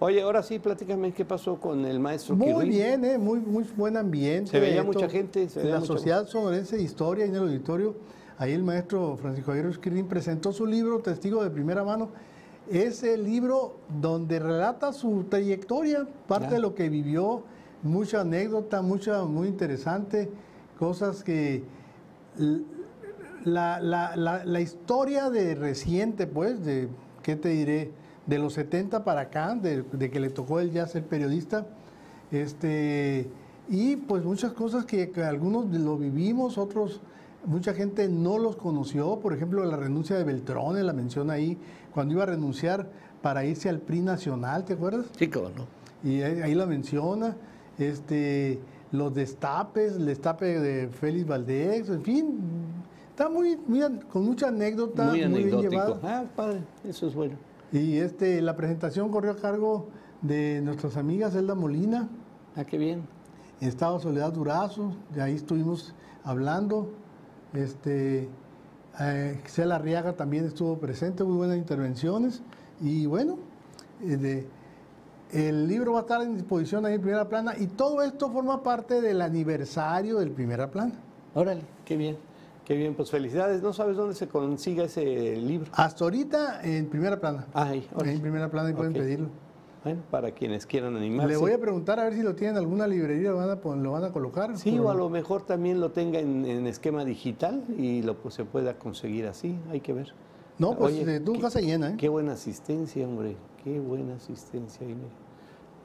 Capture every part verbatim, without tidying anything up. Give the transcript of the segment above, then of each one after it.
Oye, ahora sí, platícame qué pasó con el maestro Quirín. Muy bien, eh, muy, muy buen ambiente. Se veía esto, mucha gente. Se en veía la mucha... Sociedad Sonorense de Historia, en el auditorio, ahí el maestro Francisco Javier Ruiz Quirín presentó su libro, Testigo de Primera Mano. Es el libro donde relata su trayectoria, parte ya. de lo que vivió, mucha anécdota, mucha, muy interesante, cosas que... La, la, la, la historia de reciente, pues, de, ¿qué te diré? De los setenta para acá, de, de que le tocó él ya ser periodista, este, y pues muchas cosas que, que algunos lo vivimos, otros, mucha gente no los conoció. Por ejemplo, la renuncia de Beltrones, la menciona ahí, cuando iba a renunciar para irse al P R I nacional, ¿te acuerdas? Sí, claro, ¿no? Y ahí, ahí la menciona, este, los destapes, el destape de Félix Valdez, en fin, está muy, muy con mucha anécdota, muy, muy bien llevada. Ah, padre, eso es bueno. Y este, la presentación corrió a cargo de nuestras amigas Elda Molina. Ah, qué bien. Estaba Soledad Durazo, de ahí estuvimos hablando. Este, eh, Gisela Arriaga también estuvo presente, muy buenas intervenciones. Y bueno, eh, de, el libro va a estar en disposición ahí en Primera Plana. Y todo esto forma parte del aniversario del Primera Plana. Órale, qué bien. Qué bien, pues felicidades. ¿No sabes dónde se consigue ese libro? Hasta ahorita en Primera Plana. Ay, okay. En Primera Plana y pueden okay. pedirlo. Bueno, para quienes quieran animarse. Le voy a preguntar a ver si lo tienen en alguna librería, lo van a, lo van a colocar. Sí, pero... o a lo mejor también lo tenga en, en esquema digital y lo, pues, se pueda conseguir así, hay que ver. No, pues Oye, de tu casa llena. ¿eh? Qué buena asistencia, hombre, qué buena asistencia. Ahí,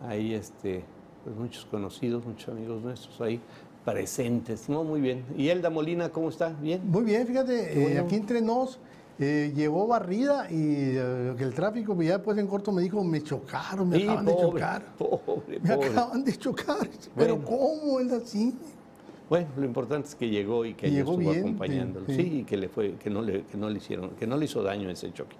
ahí este, pues, muchos conocidos, muchos amigos nuestros ahí. Presentes, ¿no? Muy bien. ¿Y Elda Molina, cómo está? ¿Bien? Muy bien, fíjate, bueno. eh, aquí entre nos eh, llevó barrida y eh, el tráfico, ya después en corto me dijo, me chocaron, me sí, acaban pobre, de chocar. Pobre, me pobre. acaban de chocar. Bueno. Pero ¿cómo, Elda? Sí. Bueno, lo importante es que llegó y que llegó estuvo bien, acompañándolo. Sí, sí, y que, le fue, que, no le, que, no le hicieron, que no le hizo daño ese choque.